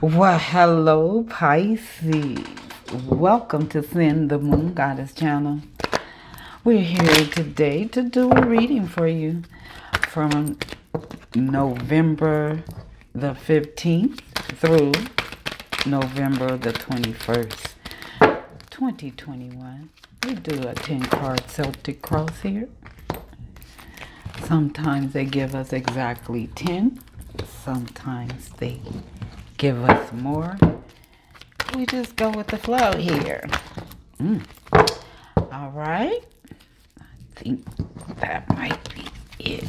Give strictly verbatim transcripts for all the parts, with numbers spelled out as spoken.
Well, hello Pisces. Welcome to Cyn the Moon Goddess channel. We're here today to do a reading for you from November the fifteenth through November the twenty-first, twenty twenty-one. We do a ten card Celtic cross here. Sometimes they give us exactly ten. Sometimes they give us more. We just go with the flow here. Mm. All right. I think that might be it.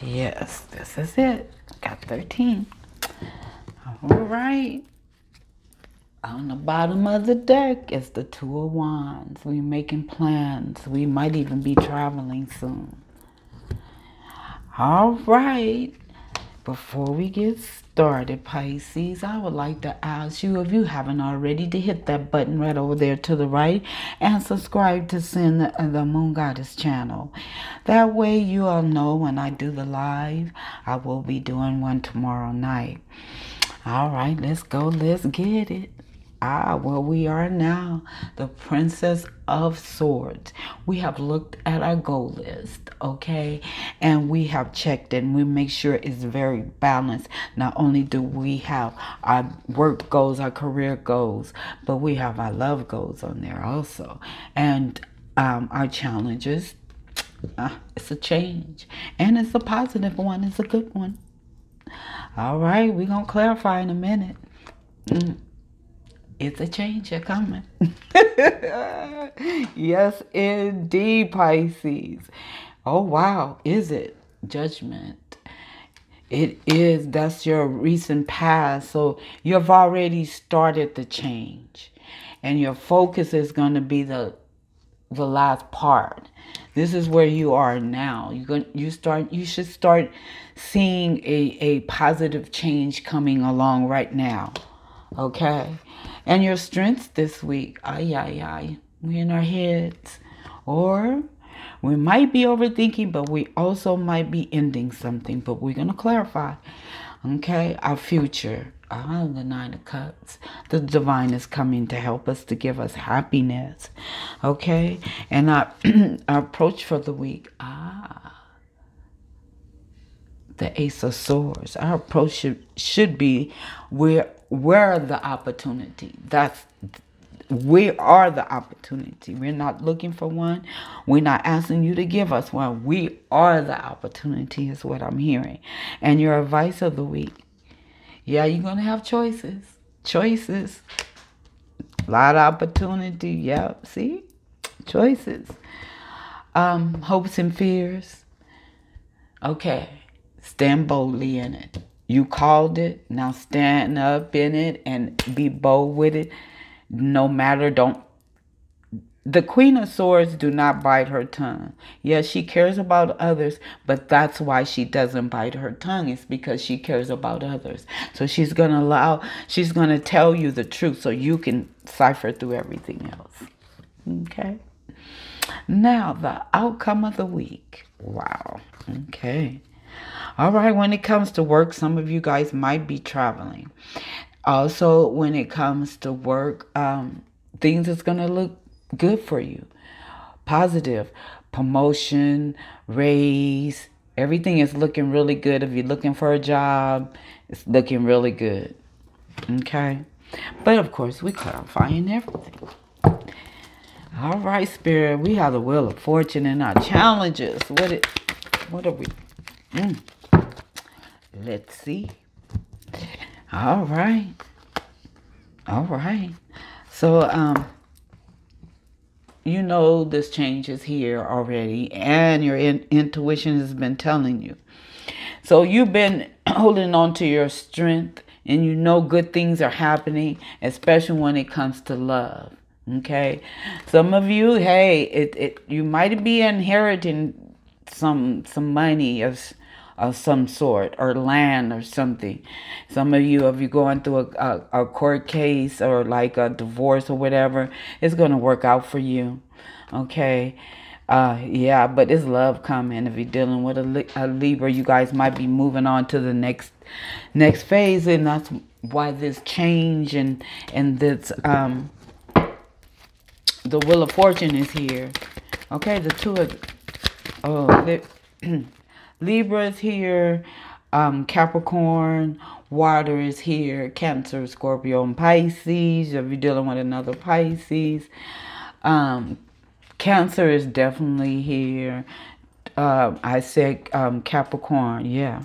Yes, this is it. Got thirteen. All right. On the bottom of the deck is the Two of Wands. We're making plans. We might even be traveling soon. All right. Before we get started, Pisces, I would like to ask you, if you haven't already, to hit that button right over there to the right and subscribe to Cyn the Moon Goddess channel. That way you all know when I do the live. I will be doing one tomorrow night. All right, let's go. Let's get it. Ah, well, we are now the Princess of Swords. We have looked at our goal list, okay? And we have checked it, and we make sure it's very balanced. Not only do we have our work goals, our career goals, but we have our love goals on there also. And um, our challenges, uh, it's a change. And it's a positive one. It's a good one. All right, we're going to clarify in a minute. Mm. It's a change you're coming. Yes, indeed, Pisces. Oh, wow. Is it judgment? It is. That's your recent past. So you've already started the change. And your focus is going to be the the last part. This is where you are now. You're going you start you should start seeing a, a positive change coming along right now. Okay. And your strengths this week, ay, ay, ay, we're in our heads. Or we might be overthinking, but we also might be ending something. But we're going to clarify, okay, our future. Ah, the Nine of Cups. The divine is coming to help us, to give us happiness, okay? And our, our approach for the week, ah, the Ace of Swords. Our approach should, should be we're Where are the opportunity? That's, we are the opportunity. We're not looking for one. We're not asking you to give us one. We are the opportunity is what I'm hearing. And your advice of the week. Yeah, you're going to have choices. Choices. A lot of opportunity. Yep. See? Choices. Um, hopes and fears. Okay. Stand boldly in it. You called it, now stand up in it and be bold with it. No matter, don't. The Queen of Swords do not bite her tongue. Yes, she cares about others, but that's why she doesn't bite her tongue. It's because she cares about others. So she's going to allow, she's going to tell you the truth so you can cipher through everything else. Okay. Now, the outcome of the week. Wow. Okay. All right, when it comes to work, some of you guys might be traveling. Also, when it comes to work, um, things is going to look good for you. Positive. Promotion, raise, everything is looking really good. If you're looking for a job, it's looking really good. Okay? But, of course, we're clarifying everything. All right, Spirit, we have the Wheel of Fortune and our challenges. What, it, what are we... Mm. Let's see. All right. All right. So, um, you know this change is here already, and your in intuition has been telling you. So you've been holding on to your strength, and you know good things are happening, especially when it comes to love. Okay. Some of you, hey, it, it you might be inheriting some some money of of some sort, or land or something. Some of you, if you're going through a, a, a court case or like a divorce or whatever, it's going to work out for you. Okay. Uh, yeah, but it's love coming. If you're dealing with a, a Libra, you guys might be moving on to the next next phase, and that's why this change and and this um the Wheel of Fortune is here. Okay, the two of oh Libra is here, um, Capricorn, Water is here, Cancer, Scorpio, and Pisces. If you're dealing with another Pisces, um. Cancer is definitely here. Uh, I said um, Capricorn, yeah.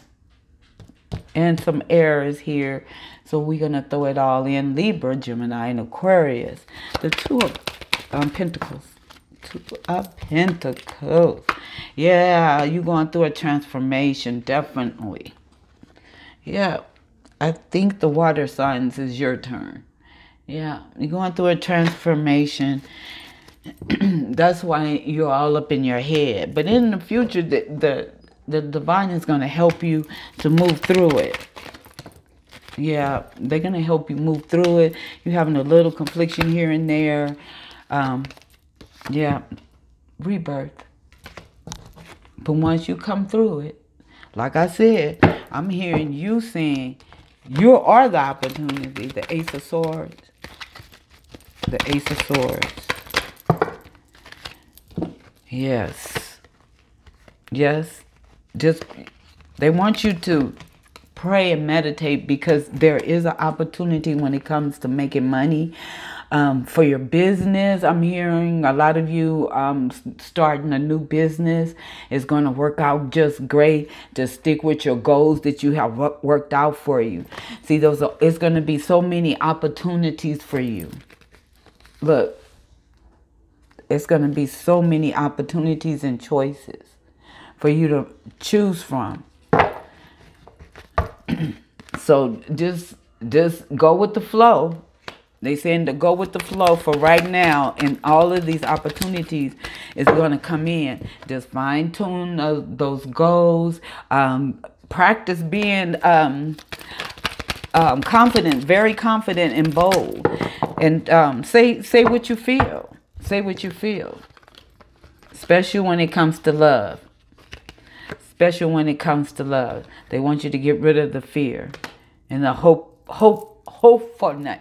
And some air is here. So we're going to throw it all in. Libra, Gemini, and Aquarius. The two of um, Pentacles. Two of Pentacles. Yeah, you're going through a transformation, definitely. Yeah, I think the water signs is your turn. Yeah, you're going through a transformation. That's why you're all up in your head. But in the future, the, the, the divine is going to help you to move through it. Yeah, they're going to help you move through it. You're having a little confliction here and there. Um, yeah, rebirth. But once you come through it, like I said, I'm hearing you saying, you are the opportunity. The Ace of Swords. The Ace of Swords. Yes, yes, just, they want you to pray and meditate, because there is an opportunity when it comes to making money um, for your business. I'm hearing a lot of you um, starting a new business. It's going to work out just great. Just stick with your goals that you have worked out for you. See, those are, it's going to be so many opportunities for you. Look. It's going to be so many opportunities and choices for you to choose from. So just just go with the flow. They saying to go with the flow for right now, and all of these opportunities is going to come in. Just fine tune those goals. Um, practice being um, um, confident, very confident and bold, and um, say say what you feel. Say what you feel, especially when it comes to love. Especially when it comes to love. They want you to get rid of the fear and the hope, hope, hopefulness.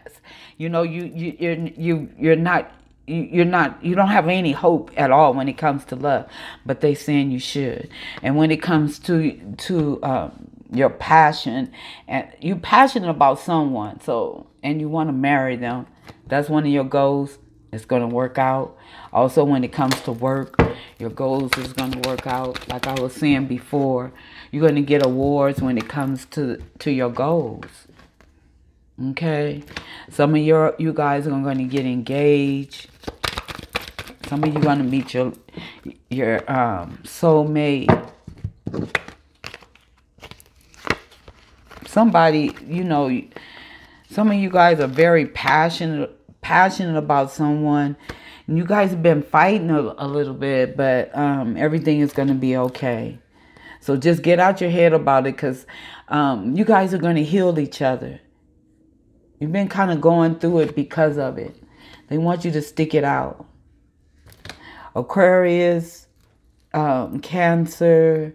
You know, you you you're, you you're not you, you're not you don't have any hope at all when it comes to love, but they saying you should. And when it comes to to um, your passion, and you're passionate about someone, so and you want to marry them, that's one of your goals. It's going to work out. Also, when it comes to work, your goals is going to work out. Like I was saying before, you're going to get awards when it comes to, to your goals. Okay? Some of your, you guys are going to get engaged. Some of you are going to meet your, your um, soulmate. Somebody, you know, some of you guys are very passionate passionate about someone, and you guys have been fighting a, a little bit, but um everything is going to be okay. So just get out your head about it, because um you guys are going to heal each other. You've been kind of going through it because of it. They want you to stick it out. Aquarius, um Cancer,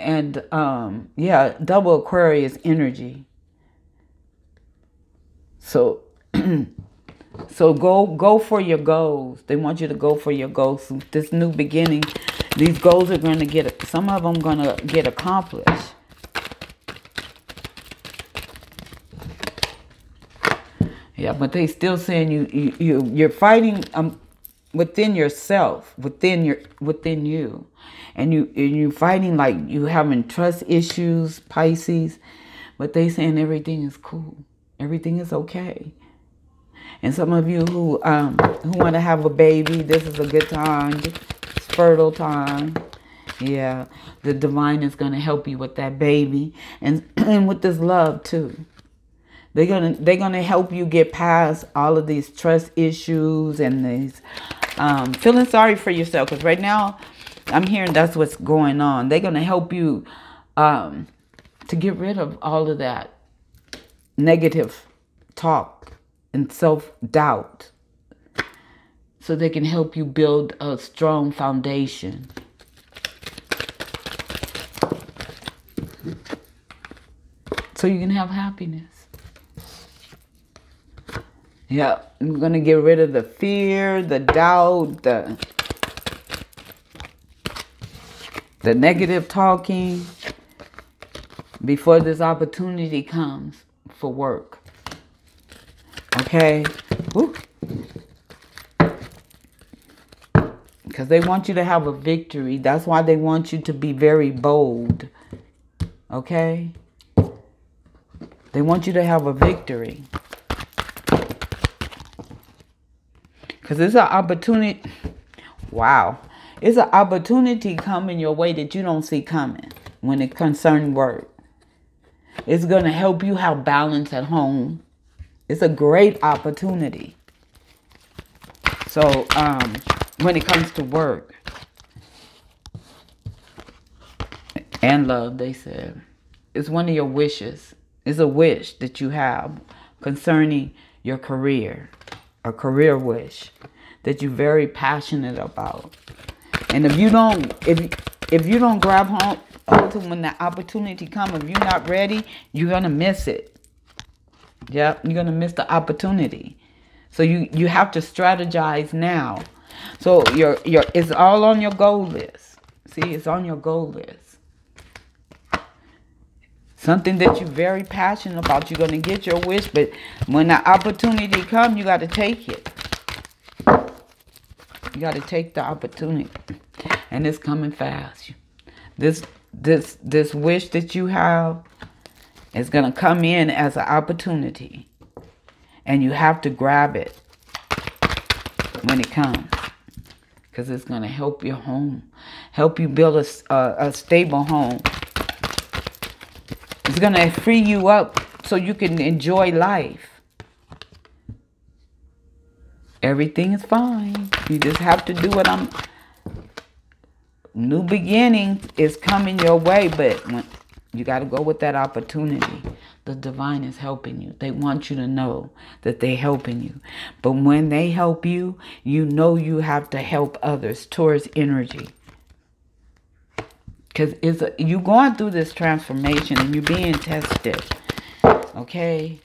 and um yeah, double Aquarius energy. So So go go for your goals. They want you to go for your goals. This new beginning, these goals are going to get, some of them going to get accomplished. Yeah, but they still saying you you, you you're fighting um within yourself, within your within you, and you and you're fighting, like you having trust issues, Pisces. But they saying everything is cool, everything is okay. And some of you who um, who want to have a baby, this is a good time. It's fertile time. Yeah, the divine is going to help you with that baby, and and with this love too. They're gonna they're gonna help you get past all of these trust issues and these um, feeling sorry for yourself. Because right now, I'm hearing that's what's going on. They're gonna help you um, to get rid of all of that negative talk and self-doubt. so they can help you build a strong foundation. So you can have happiness. Yeah, I'm going to get rid of the fear, the doubt, the, the negative talking before this opportunity comes for work. Okay? Because they want you to have a victory. That's why they want you to be very bold. Okay? They want you to have a victory. Because it's an opportunity. Wow. It's an opportunity coming your way that you don't see coming when it concerns work. It's going to help you have balance at home. It's a great opportunity. So um, when it comes to work and love, they said, it's one of your wishes. Is a wish that you have concerning your career, a career wish that you're very passionate about. And if you don't, if if you don't grab hold to when the opportunity comes, if you're not ready, you're gonna miss it. Yep, you're gonna miss the opportunity. So you you have to strategize now. So your your it's all on your goal list. See, it's on your goal list. Something that you're very passionate about. You're going to get your wish, but when the opportunity comes, you got to take it. You got to take the opportunity. And it's coming fast. This, this, this wish that you have is going to come in as an opportunity. And you have to grab it when it comes. Because it's going to help your home. Help you build a, a, a stable home. It's going to free you up so you can enjoy life. Everything is fine. You just have to do what I'm... New beginning is coming your way, but when, you got to go with that opportunity. The divine is helping you. They want you to know that they're helping you. But when they help you, you know you have to help others. Taurus energy. Because you're going through this transformation and you're being tested, okay?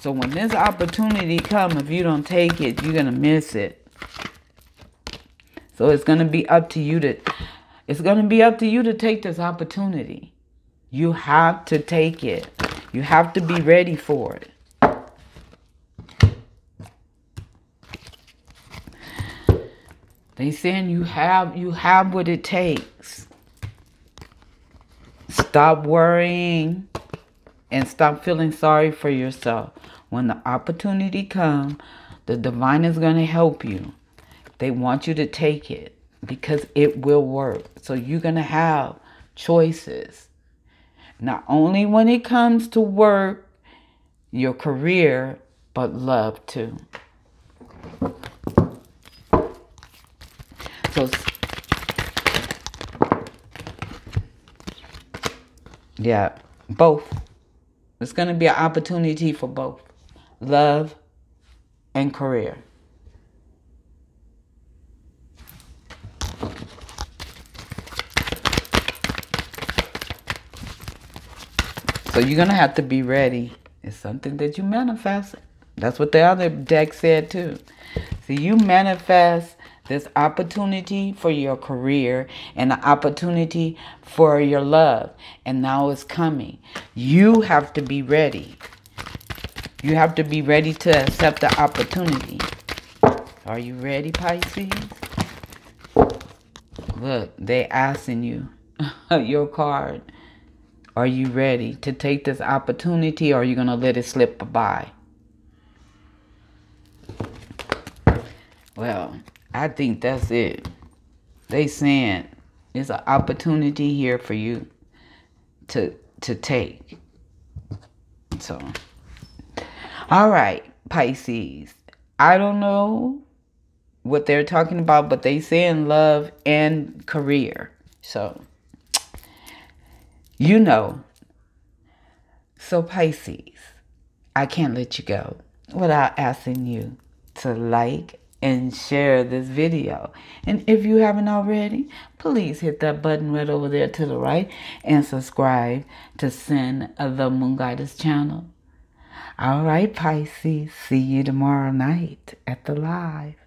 So when this opportunity comes, if you don't take it, you're going to miss it. So it's going to be up to you to, it's going to be up to you to take this opportunity. You have to take it. You have to be ready for it. They saying you have, you have what it takes. Stop worrying and stop feeling sorry for yourself. When the opportunity comes, the divine is going to help you. They want you to take it because it will work. So you're going to have choices. Not only when it comes to work, your career, but love too. So yeah, both. It's going to be an opportunity for both. Love and career. So you're going to have to be ready. It's something that you manifest. That's what the other deck said too. So you manifest this opportunity for your career and the opportunity for your love. And now it's coming. You have to be ready. You have to be ready to accept the opportunity. Are you ready, Pisces? Look, they're asking you your card. Are you ready to take this opportunity, or are you going to let it slip by? Well, I think that's it. They saying there's an opportunity here for you to to take. So, all right, Pisces. I don't know what they're talking about, but they saying love and career. So, you know. So, Pisces, I can't let you go without asking you to like and share this video. And if you haven't already, please hit that button right over there to the right and subscribe to Cyn the Moon Goddess channel. All right, Pisces, see you tomorrow night at the live.